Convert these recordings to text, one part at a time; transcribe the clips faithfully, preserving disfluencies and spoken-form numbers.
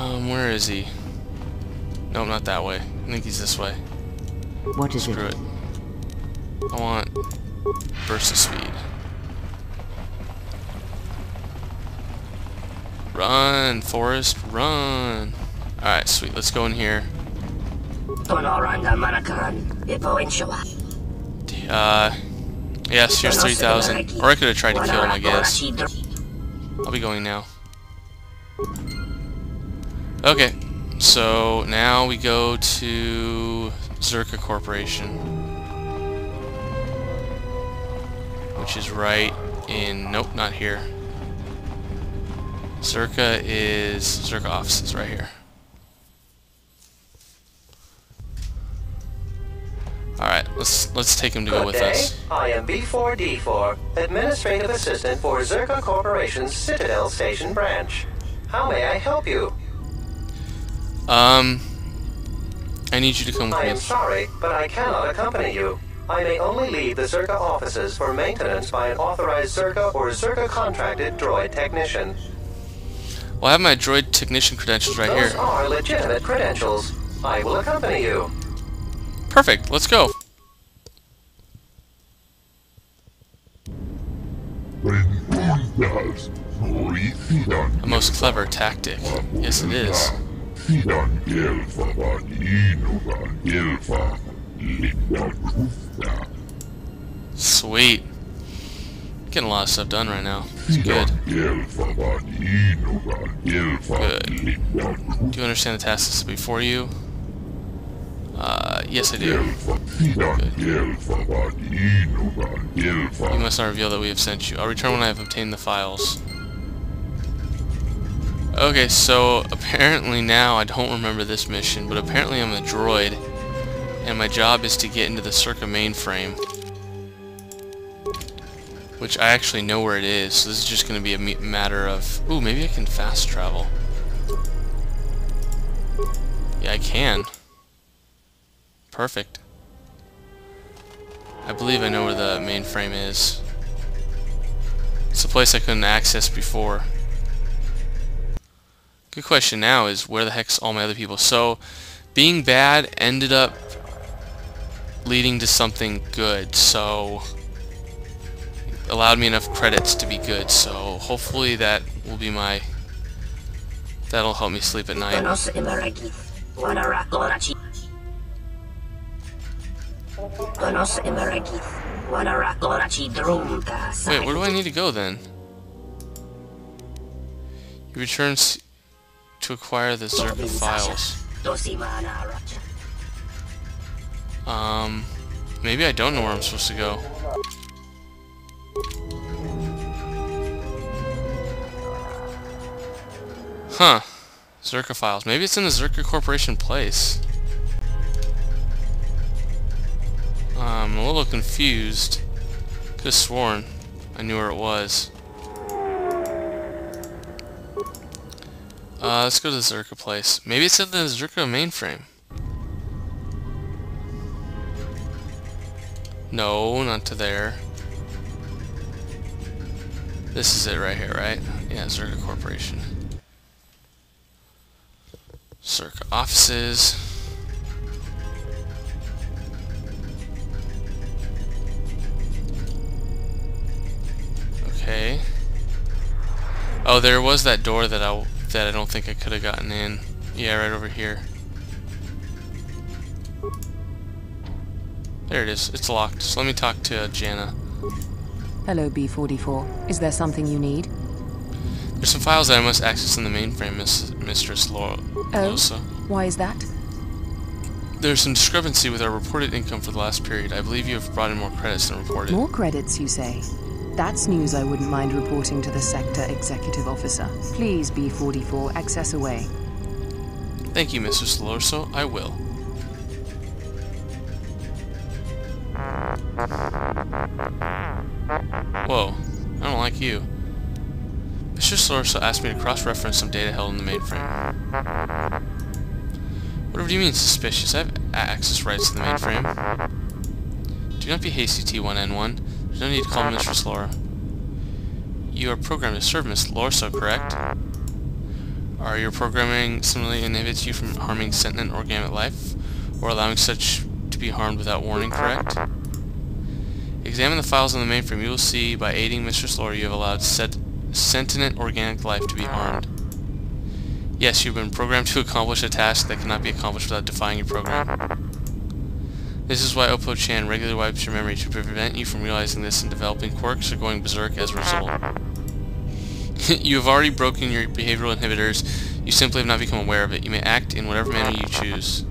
Um, where is he? Nope, not that way. I think he's this way. What is it? Screw it. I want burst of speed. Run, Forrest, run. Alright, sweet. Let's go in here. Uh, yes, here's three thousand. Or I could have tried to kill him, I guess. I'll be going now. Okay, so now we go to Czerka Corporation, which is right in... Nope, not here. Czerka is... Czerka offices right here. Alright, let's let's take him to go with us. I am B four D four, Administrative Assistant for Czerka Corporation's Citadel Station branch. How may I help you? Um, I need you to come with me. I am sorry, but I cannot accompany you. I may only leave the Czerka offices for maintenance by an authorized Czerka or Czerka contracted droid technician. Well, I have my droid technician credentials right here. Those are legitimate credentials. I will accompany you. Perfect, let's go. The most clever tactic. Yes, it is. Sweet. Getting a lot of stuff done right now. It's good. Good. Do you understand the task that's before you? Uh, yes I do. Good. You must not reveal that we have sent you. I'll return when I have obtained the files. Okay, so apparently now, I don't remember this mission, but apparently I'm a droid, and my job is to get into the Czerka mainframe. Which I actually know where it is, so this is just going to be a matter of... Ooh, maybe I can fast travel. Yeah, I can. Perfect. I believe I know where the mainframe is. It's a place I couldn't access before. Good question now is, where the heck's all my other people? So, being bad ended up leading to something good, so... It allowed me enough credits to be good, so hopefully that will be my... That'll help me sleep at night. Wait, where do I need to go then? You return to acquire the Czerka files. Um, maybe I don't know where I'm supposed to go. Huh. Czerka files. Maybe it's in the Czerka Corporation place. I'm a little confused. Could have sworn I knew where it was. Uh, let's go to the Czerka place. Maybe it's at the Czerka mainframe. No, not to there. This is it right here, right? Yeah, Czerka Corporation. Czerka offices. Okay. Oh, there was that door that I that I don't think I could have gotten in. Yeah, right over here. There it is. It's locked. So let me talk to uh, Jana. Hello, B four D four. Is there something you need? There's some files that I must access in the mainframe, Miss, Mistress Laura. Oh, Losa. Why is that? There's some discrepancy with our reported income for the last period. I believe you have brought in more credits than reported. More credits, you say? That's news I wouldn't mind reporting to the Sector Executive Officer. Please, B four D four, access away. Thank you, Missus Lorso. I will. Whoa. I don't like you. Missus Lorso asked me to cross-reference some data held in the mainframe. Whatever do you mean, suspicious? I have access rights to the mainframe. Do not be hasty, T one N one. No need to call Mistress Laura. You are programmed to serve Miss Lorso, correct? Are your programming similarly inhibits you from harming sentient organic life, or allowing such to be harmed without warning, correct? Examine the files on the mainframe. You will see by aiding Mistress Laura you have allowed set sentient organic life to be harmed. Yes, you've been programmed to accomplish a task that cannot be accomplished without defying your program. This is why Oppo-chan regularly wipes your memory, to prevent you from realizing this and developing quirks or going berserk as a result. You have already broken your behavioral inhibitors, you simply have not become aware of it. You may act in whatever manner you choose.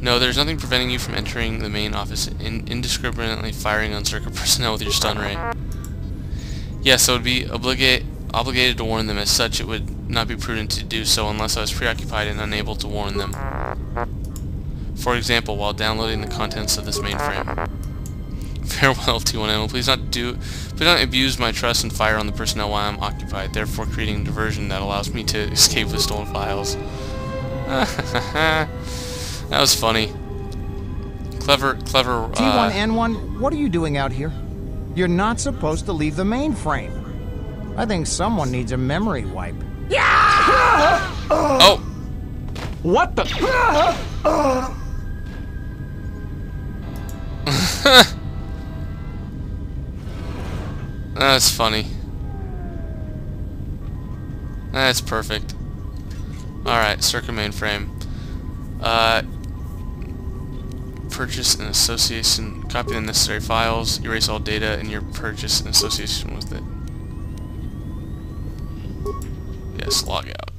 No, there is nothing preventing you from entering the main office and indiscriminately firing on Czerka personnel with your stun ray. Yes, I would be obligate, obligated to warn them. As such, it would not be prudent to do so unless I was preoccupied and unable to warn them. For example, while downloading the contents of this mainframe. Farewell, T one N one. Please not do, please not abuse my trust and fire on the personnel while I'm occupied, therefore creating a diversion that allows me to escape with stolen files. That was funny. Clever, clever. Uh, T one N one, what are you doing out here? You're not supposed to leave the mainframe. I think someone needs a memory wipe. Yeah! Oh! What the? That's funny. That's perfect. Alright, Czerka mainframe. Uh, purchase and association. Copy the necessary files. Erase all data in your purchase and association with it. Yes, log out.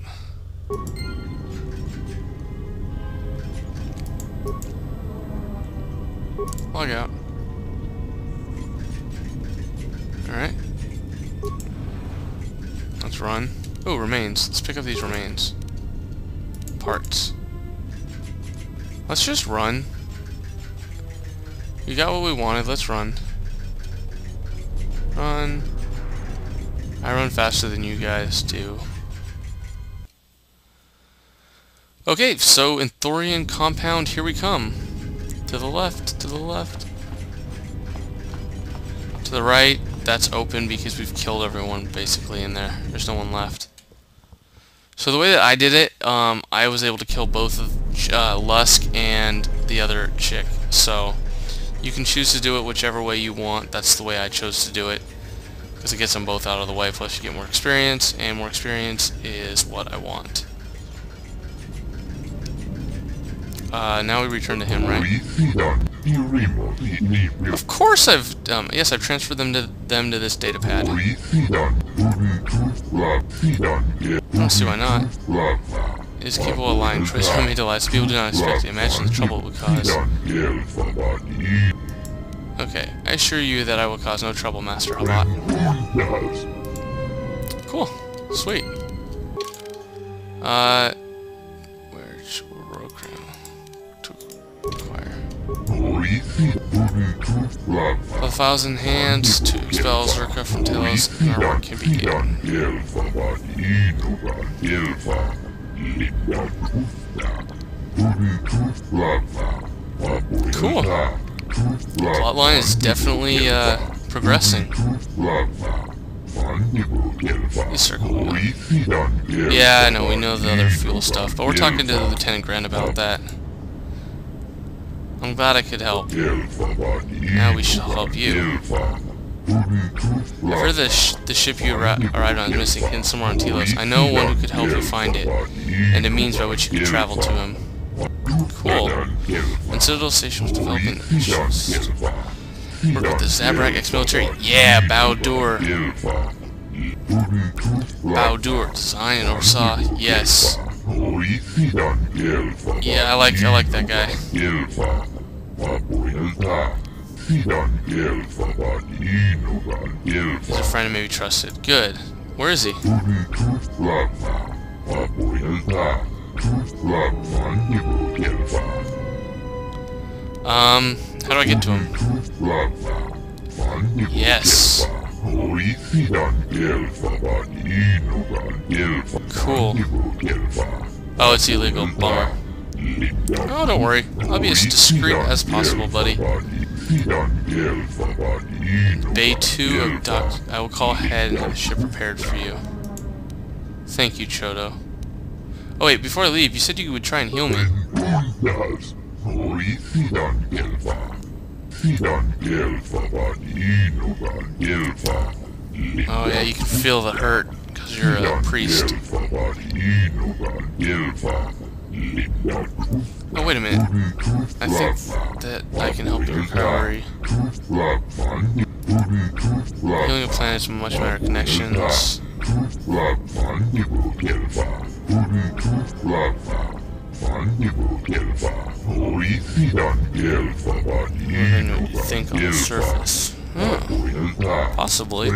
Log out. Alright. Let's run. Oh, remains. Let's pick up these remains. Parts. Let's just run. We got what we wanted. Let's run. Run. I run faster than you guys do. Okay, so in Thorian compound, here we come. To the left, to the left. To the right. That's open because we've killed everyone basically in there. There's no one left. So the way that I did it, um, I was able to kill both of uh, Lusk and the other chick. So you can choose to do it whichever way you want. That's the way I chose to do it because it gets them both out of the way. Plus you get more experience, and more experience is what I want. Uh, now we return to him, right? Of course I've, um, yes, I've transferred them to, them to this data pad. I don't see why not. It is capable of lying, choice from made to lie, so people do not expect it. Imagine the trouble it would cause. Okay, I assure you that I will cause no trouble, Master Halot. Cool. Sweet. Uh... The files enhanced to expel Czerka from Talos and our work can be gained. Cool. The plotline is definitely uh, progressing. Yeah, I know, we know the other fuel stuff, but we're talking to Lieutenant Grant about that. I'm glad I could help. Now we shall help you. I've heard the, sh the ship you arrived on is missing and somewhere on Telos. I know one who could help you find it, and a means by which you could travel to him. Cool. And Citadel Station was developing issues. Work with the Zabrak ex-military. Yeah, Baudur. Baudur, design and oversaw. Yes. Yeah, I like I like that guy. He's a friend and maybe trusted. Good. Where is he? Um, how do I get to him? Yes. Cool. Oh, it's illegal. Bummer. Oh, don't worry. I'll be as discreet as possible, buddy. Bay two abduct. I will call ahead and have the ship prepared for you. Thank you, Chodo. Oh wait, before I leave, you said you would try and heal me. Oh yeah, you can feel the hurt, because you're a priest. Oh wait a minute, I think that I can help you recovery. Healing a planet is much better connections. I think on the surface. Hmm. Possibly.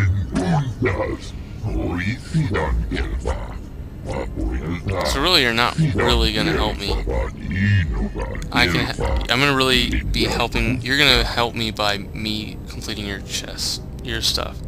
So really, you're not really gonna help me. I can. Ha I'm gonna really be helping. You're gonna help me by me completing your chest, your stuff.